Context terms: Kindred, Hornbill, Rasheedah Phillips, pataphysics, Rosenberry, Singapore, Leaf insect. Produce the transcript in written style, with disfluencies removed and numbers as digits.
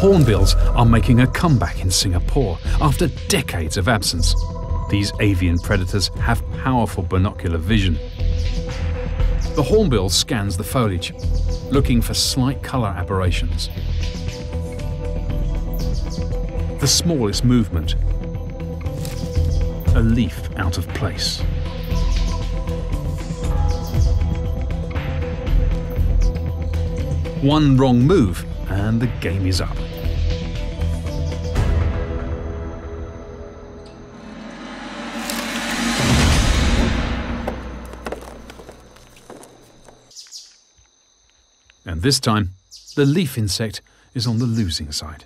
Hornbills are making a comeback in Singapore after decades of absence. These avian predators have powerful binocular vision. The hornbill scans the foliage, looking for slight colour aberrations, the smallest movement, a leaf out of place. One wrong move and the game is up. And this time, the leaf insect is on the losing side.